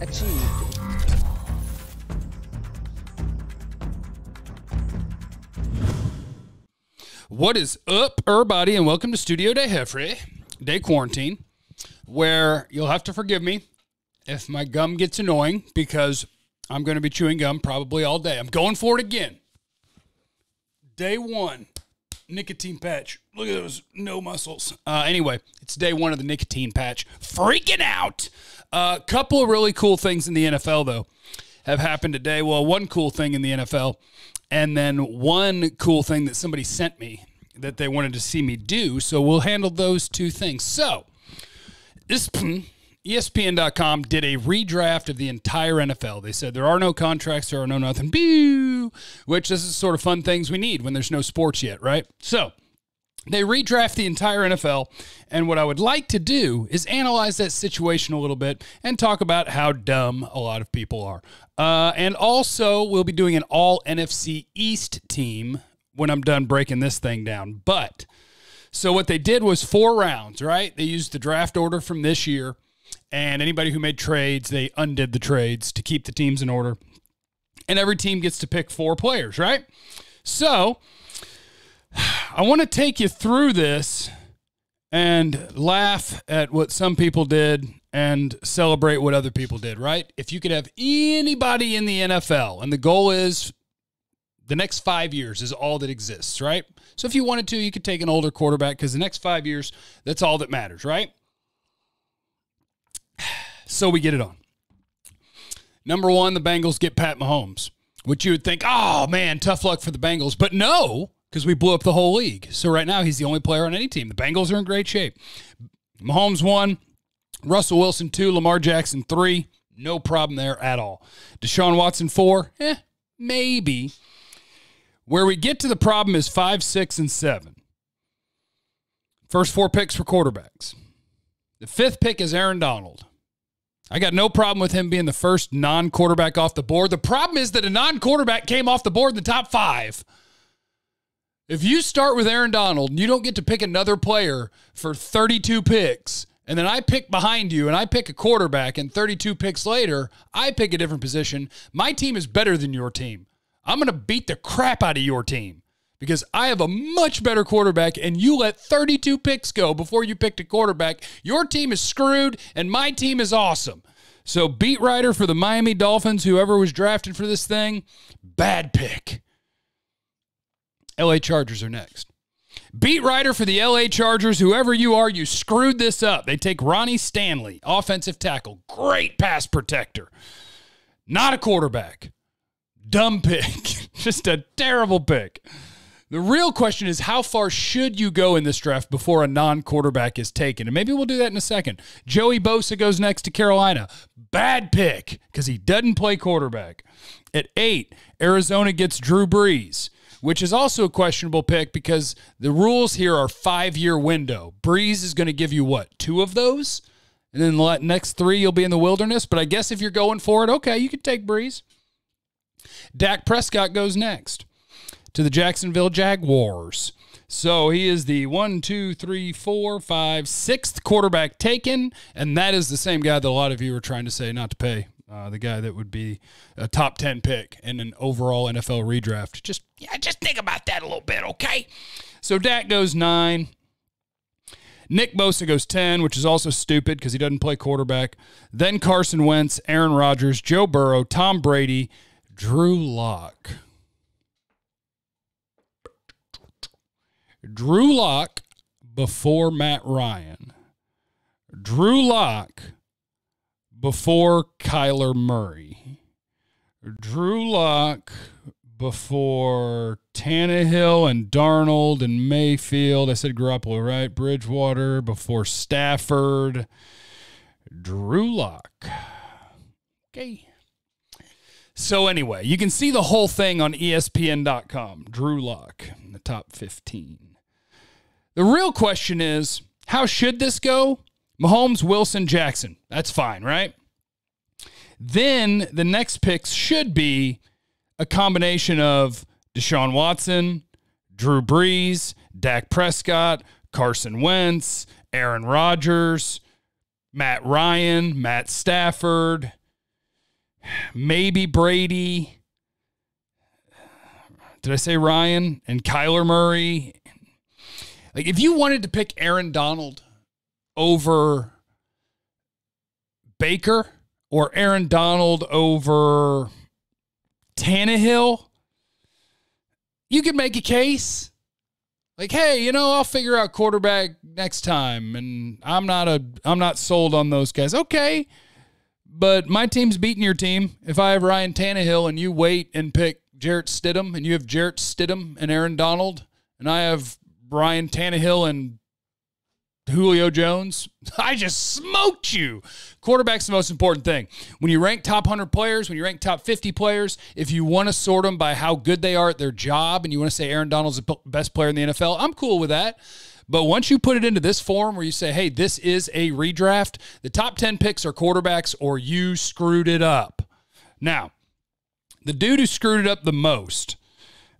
achieved. What is up, everybody, and welcome to Studio De heffrey Day Quarantine, where you'll have to forgive me if my gum gets annoying because I'm going to be chewing gum probably all day. I'm going for it again. Day one, nicotine patch. Look at those, no muscles. Anyway, it's day one of the nicotine patch. Freaking out. A couple of really cool things in the NFL, though, have happened today. Well, one cool thing in the NFL, and then one cool thing that somebody sent me that they wanted to see me do. So we'll handle those two things. So ESPN.com did a redraft of the entire NFL. They said there are no contracts, there are no nothing, which this is sort of fun things we need when there's no sports yet, right? So they redraft the entire NFL, and what I would like to do is analyze that situation a little bit and talk about how dumb a lot of people are. And also, we'll be doing an all-NFC East team when I'm done breaking this thing down. But so what they did was 4 rounds, right? They used the draft order from this year, and anybody who made trades, they undid the trades to keep the teams in order. And every team gets to pick 4 players, right? So I want to take you through this and laugh at what some people did and celebrate what other people did, right? If you could have anybody in the NFL, and the goal is the next 5 years is all that exists, right? So if you wanted to, you could take an older quarterback because the next 5 years, that's all that matters, right? So we get it on. Number one, the Bengals get Pat Mahomes, which you would think, oh, man, tough luck for the Bengals. But no, because we blew up the whole league. So right now he's the only player on any team. The Bengals are in great shape. Mahomes 1, Russell Wilson 2, Lamar Jackson 3. No problem there at all. Deshaun Watson 4, maybe. Where we get to the problem is 5, 6, and 7. First 4 picks for quarterbacks. The 5th pick is Aaron Donald. I got no problem with him being the first non-quarterback off the board. The problem is that a non-quarterback came off the board in the top 5. If you start with Aaron Donald and you don't get to pick another player for 32 picks, and then I pick behind you and I pick a quarterback, and 32 picks later, I pick a different position, my team is better than your team. I'm going to beat the crap out of your team because I have a much better quarterback, and you let 32 picks go before you picked a quarterback. Your team is screwed, and my team is awesome. So beat writer for the Miami Dolphins, whoever was drafted for this thing, bad pick. L.A. Chargers are next. Beat writer for the L.A. Chargers, whoever you are, you screwed this up. They take Ronnie Stanley, offensive tackle, great pass protector. Not a quarterback. Dumb pick. Just a terrible pick. The real question is how far should you go in this draft before a non-quarterback is taken? And maybe we'll do that in a second. Joey Bosa goes next to Carolina. Bad pick because he doesn't play quarterback. At 8, Arizona gets Drew Brees, which is also a questionable pick because the rules here are 5-year window. Breeze is going to give you, what, 2 of those? And then the next 3 you'll be in the wilderness. But I guess if you're going for it, okay, you can take Breeze. Dak Prescott goes next to the Jacksonville Jaguars. So he is the 6th quarterback taken, and that is the same guy that a lot of you were trying to say not to pay. The guy that would be a top 10 pick in an overall NFL redraft. Just think about that a little bit, okay? So Dak goes 9. Nick Bosa goes 10, which is also stupid because he doesn't play quarterback. Then Carson Wentz, Aaron Rodgers, Joe Burrow, Tom Brady, Drew Lock. Drew Lock before Matt Ryan. Drew Lock before Kyler Murray. Drew Lock before Tannehill and Darnold and Mayfield. I said Garoppolo, right? Bridgewater before Stafford. Drew Lock. Okay. So anyway, you can see the whole thing on ESPN.com. Drew Lock in the top 15. The real question is, how should this go? Mahomes, Wilson, Jackson. That's fine, right? Then the next picks should be a combination of Deshaun Watson, Drew Brees, Dak Prescott, Carson Wentz, Aaron Rodgers, Matt Ryan, Matt Stafford, maybe Brady. Did I say Ryan and Kyler Murray? Like, if you wanted to pick Aaron Donald over Baker or Aaron Donald over Tannehill, you could make a case. Like, hey, you know, I'll figure out quarterback next time, and I'm not sold on those guys. Okay, but my team's beating your team. If I have Ryan Tannehill and you wait and pick Jarrett Stidham, and you have Jarrett Stidham and Aaron Donald, and I have Ryan Tannehill and Julio Jones, I just smoked you. Quarterback's the most important thing. When you rank top 100 players, when you rank top 50 players, if you want to sort them by how good they are at their job and you want to say Aaron Donald's the best player in the NFL, I'm cool with that. But once you put it into this form where you say, hey, this is a redraft, the top 10 picks are quarterbacks or you screwed it up. Now, the dude who screwed it up the most,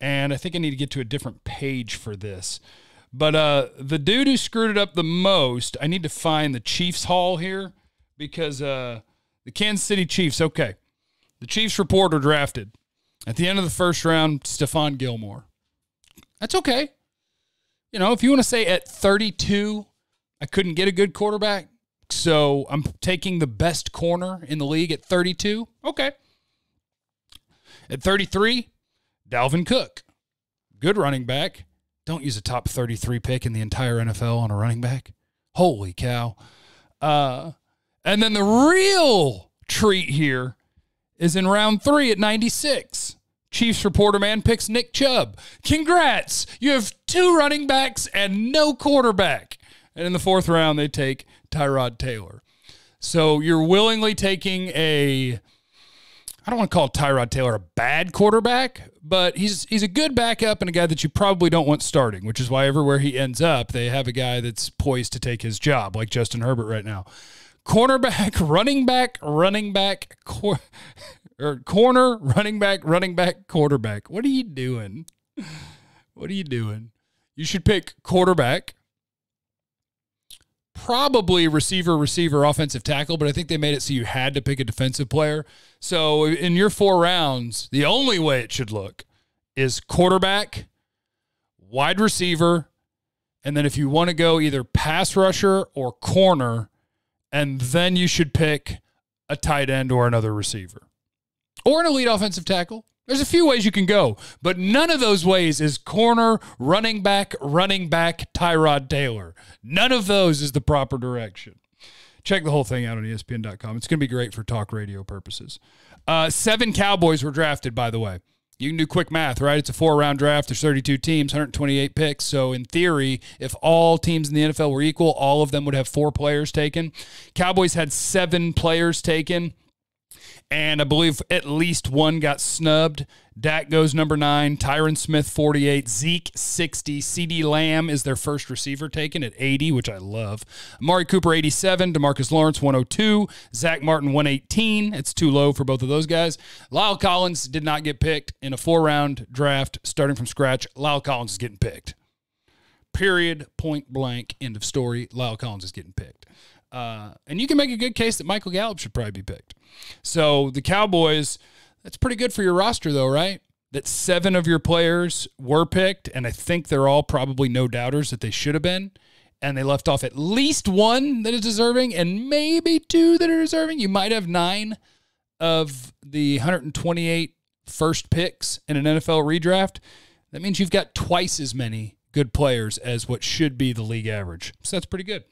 and I think I need to get to a different page for this, but the dude who screwed it up the most, I need to find the Chiefs Hall here because the Kansas City Chiefs, okay. The Chiefs reporter drafted. At the end of the first round, Stephon Gilmore. That's okay. You know, if you want to say at 32, I couldn't get a good quarterback, so I'm taking the best corner in the league at 32, okay. At 33, Dalvin Cook. Good running back. Don't use a top 33 pick in the entire NFL on a running back. Holy cow. And then the real treat here is in round 3 at 96. Chiefs reporter man picks Nick Chubb. Congrats. You have 2 running backs and no quarterback. And in the 4th round, they take Tyrod Taylor. So you're willingly taking a, I don't want to call Tyrod Taylor a bad quarterback, but he's a good backup and a guy that you probably don't want starting, which is why everywhere he ends up, they have a guy that's poised to take his job, like Justin Herbert right now. Cornerback, running back, corner, running back, quarterback. What are you doing? What are you doing? You should pick quarterback. Probably receiver, offensive tackle, but I think they made it so you had to pick a defensive player. So in your 4 rounds, the only way it should look is quarterback, wide receiver, and then if you want to go either pass rusher or corner, and then you should pick a tight end or another receiver. Or an elite offensive tackle. There's a few ways you can go, but none of those ways is corner, running back, Tyrod Taylor. None of those is the proper direction. Check the whole thing out on ESPN.com. It's going to be great for talk radio purposes. 7 Cowboys were drafted, by the way. You can do quick math, right? It's a 4-round draft. There's 32 teams, 128 picks. So, in theory, if all teams in the NFL were equal, all of them would have 4 players taken. Cowboys had 7 players taken, and I believe at least one got snubbed. Dak goes number 9, Tyron Smith 48, Zeke 60, CeeDee Lamb is their first receiver taken at 80, which I love. Amari Cooper 87, DeMarcus Lawrence 102, Zach Martin 118. It's too low for both of those guys. La'el Collins did not get picked in a 4-round draft starting from scratch. La'el Collins is getting picked. Period, point blank, end of story. La'el Collins is getting picked. And you can make a good case that Michael Gallup should probably be picked. So the Cowboys, that's pretty good for your roster though, right? That 7 of your players were picked, and I think they're all probably no doubters that they should have been, and they left off at least 1 that is deserving and maybe 2 that are deserving. You might have 9 of the 128 first picks in an NFL redraft. That means you've got twice as many good players as what should be the league average. So that's pretty good.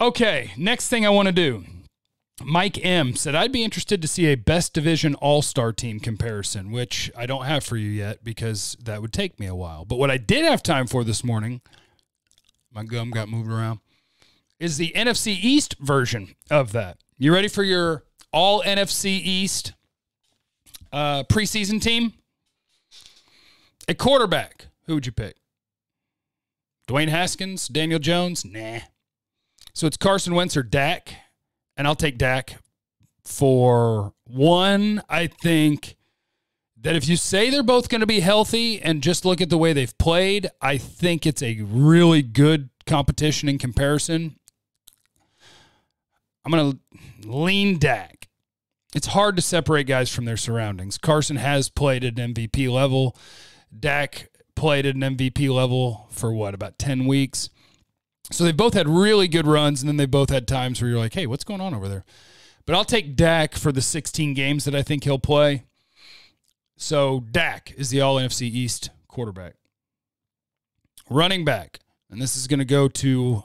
Okay, next thing I want to do. Mike M. said, I'd be interested to see a best division all-star team comparison, which I don't have for you yet because that would take me a while. But what I did have time for this morning, my gum got moved around, is the NFC East version of that. You ready for your all NFC East preseason team? A quarterback, who would you pick? Dwayne Haskins, Daniel Jones? Nah. So it's Carson Wentz or Dak, and I'll take Dak for one. I think that if you say they're both going to be healthy and just look at the way they've played, I think it's a really good competition in comparison. I'm going to lean Dak. it's hard to separate guys from their surroundings. Carson has played at an MVP level. Dak played at an MVP level for, what, about 10 weeks? So they both had really good runs, and then they both had times where you're like, hey, what's going on over there? But I'll take Dak for the 16 games that I think he'll play. So Dak is the All-NFC East quarterback. Running back, and this is going to go to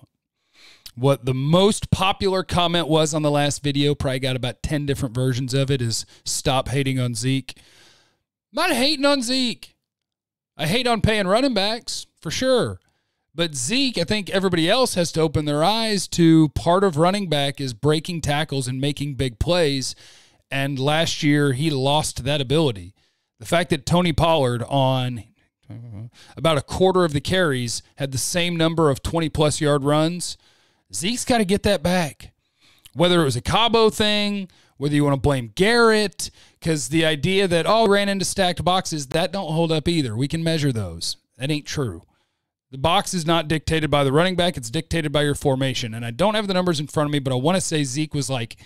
what the most popular comment was on the last video, probably got about 10 different versions of it, is stop hating on Zeke. I'm not hating on Zeke. I hate on paying running backs, for sure. But Zeke, I think everybody else has to open their eyes to part of running back is breaking tackles and making big plays, and last year he lost that ability. The fact that Tony Pollard on about a quarter of the carries had the same number of 20-plus yard runs, Zeke's got to get that back. Whether it was a Cabo thing, whether you want to blame Garrett, because the idea that, oh, ran into stacked boxes, that don't hold up either. We can measure those. That ain't true. The box is not dictated by the running back. It's dictated by your formation. And I don't have the numbers in front of me, but I want to say Zeke was like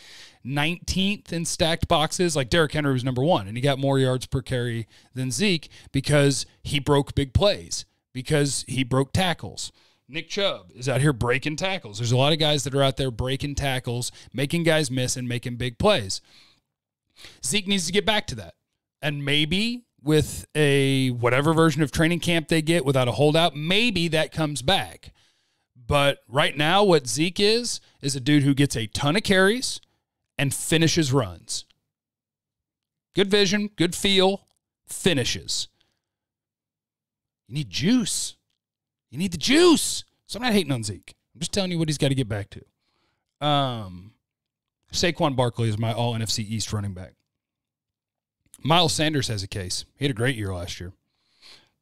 19th in stacked boxes. Like Derrick Henry was number one, and he got more yards per carry than Zeke because he broke big plays, because he broke tackles. Nick Chubb is out here breaking tackles. There's a lot of guys that are out there breaking tackles, making guys miss, and making big plays. Zeke needs to get back to that. And maybe with a whatever version of training camp they get without a holdout, maybe that comes back. But right now what Zeke is a dude who gets a ton of carries and finishes runs. Good vision, good feel, finishes. You need juice. You need the juice. So I'm not hating on Zeke. I'm just telling you what he's got to get back to. Saquon Barkley is my all-NFC East running back. Miles Sanders has a case. He had a great year last year.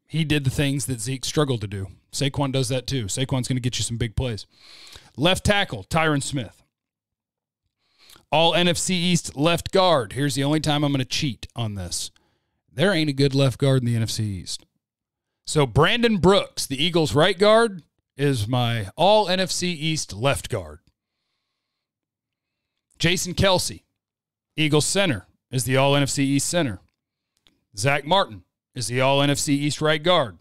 He did the things that Zeke struggled to do. Saquon does that too. Saquon's going to get you some big plays. Left tackle, Tyron Smith. All NFC East left guard. Here's the only time I'm going to cheat on this. There ain't a good left guard in the NFC East. So Brandon Brooks, the Eagles' right guard, is my all NFC East left guard. Jason Kelsey, Eagles' center, is the All-NFC East center. Zach Martin is the All-NFC East right guard.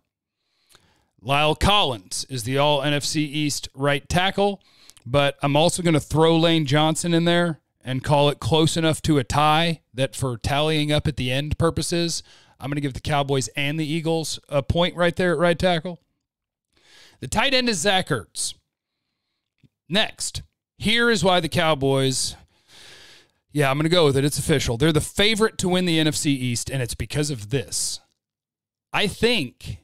La'el Collins is the All-NFC East right tackle, but I'm also going to throw Lane Johnson in there and call it close enough to a tie that for tallying up at the end purposes, I'm going to give the Cowboys and the Eagles a point right there at right tackle. The tight end is Zach Ertz. Next, here is why the Cowboys... yeah, I'm going to go with it. It's official. They're the favorite to win the NFC East, and it's because of this. I think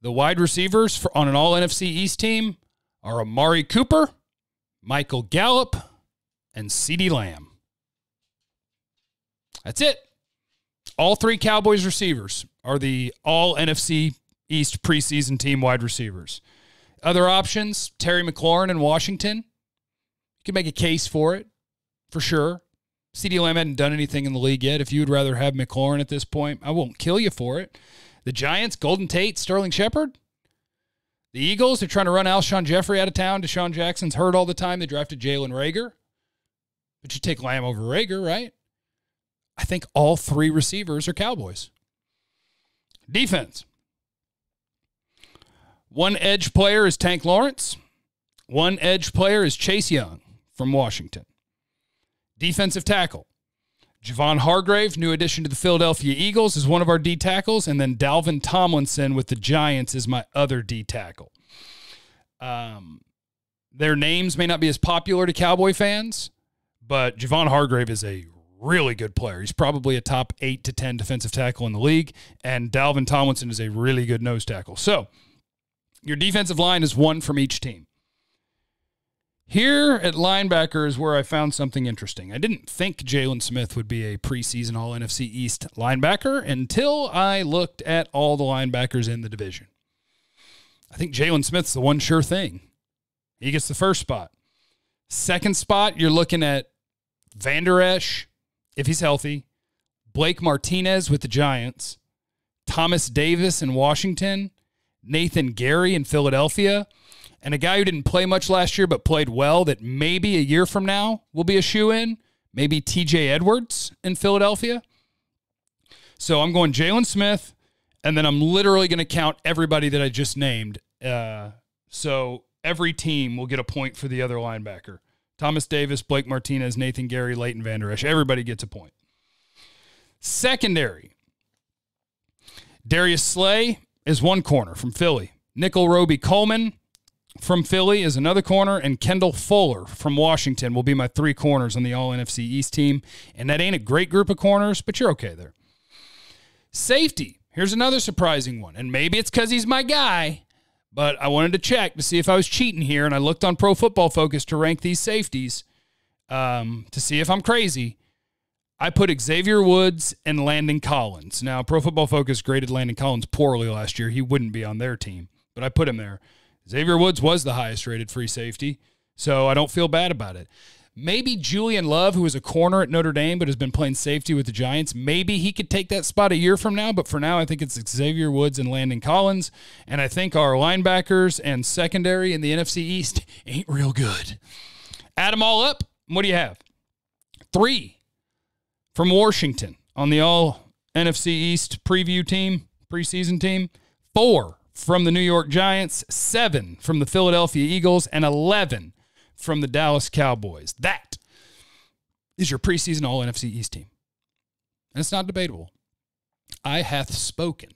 the wide receivers on an all-NFC East team are Amari Cooper, Michael Gallup, and CeeDee Lamb. That's it. All three Cowboys receivers are the all-NFC East preseason team wide receivers. Other options, Terry McLaurin in Washington. You can make a case for it, for sure. CeeDee Lamb hadn't done anything in the league yet. If you would rather have McLaurin at this point, I won't kill you for it. The Giants, Golden Tate, Sterling Shepard. The Eagles are trying to run Alshon Jeffrey out of town. Deshaun Jackson's hurt all the time. They drafted Jalen Reagor. But you take Lamb over Reagor, right? I think all three receivers are Cowboys. Defense. One edge player is Tank Lawrence. One edge player is Chase Young from Washington. Defensive tackle. Javon Hargrave, new addition to the Philadelphia Eagles, is one of our D tackles. And then Dalvin Tomlinson with the Giants is my other D tackle. Their names may not be as popular to Cowboy fans, but Javon Hargrave is a really good player. He's probably a top 8 to 10 defensive tackle in the league. And Dalvin Tomlinson is a really good nose tackle. So your defensive line is one from each team. Here at linebacker is where I found something interesting. I didn't think Jalen Smith would be a preseason All-NFC East linebacker until I looked at all the linebackers in the division. I think Jalen Smith's the one sure thing. He gets the first spot. Second spot, you're looking at Van Der Esch, if he's healthy, Blake Martinez with the Giants, Thomas Davis in Washington, Nathan Gary in Philadelphia, and a guy who didn't play much last year but played well that maybe a year from now will be a shoo-in, maybe TJ Edwards in Philadelphia. So I'm going Jalen Smith, and then I'm literally going to count everybody that I just named. So every team will get a point for the other linebacker. Thomas Davis, Blake Martinez, Nathan Gary, Leighton Vander Esch. Everybody gets a point. Secondary. Darius Slay is one corner from Philly. Nickel Roby Coleman from Philly is another corner. And Kendall Fuller from Washington will be my three corners on the All-NFC East team. And that ain't a great group of corners, but you're okay there. Safety. Here's another surprising one. And maybe it's because he's my guy, but I wanted to check to see if I was cheating here. And I looked on Pro Football Focus to rank these safeties to see if I'm crazy. I put Xavier Woods and Landon Collins. Now, Pro Football Focus graded Landon Collins poorly last year. He wouldn't be on their team, but I put him there. Xavier Woods was the highest rated free safety, so I don't feel bad about it. Maybe Julian Love, who is a corner at Notre Dame but has been playing safety with the Giants, maybe he could take that spot a year from now, but for now I think it's Xavier Woods and Landon Collins, and I think our linebackers and secondary in the NFC East ain't real good. Add them all up, what do you have? Three. From Washington on the All-NFC East preview team, preseason team. 4 from the New York Giants, 7 from the Philadelphia Eagles, and 11 from the Dallas Cowboys. That is your preseason All-NFC East team. And it's not debatable. I hath spoken.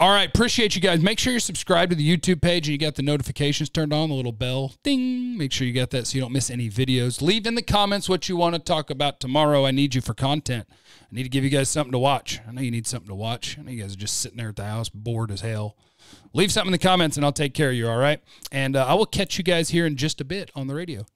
All right, appreciate you guys. Make sure you're subscribed to the YouTube page and you got the notifications turned on, the little bell, ding. Make sure you got that so you don't miss any videos. Leave in the comments what you want to talk about tomorrow. I need you for content. I need to give you guys something to watch. I know you need something to watch. I know you guys are just sitting there at the house bored as hell. Leave something in the comments and I'll take care of you, all right? And I will catch you guys here in just a bit on the radio.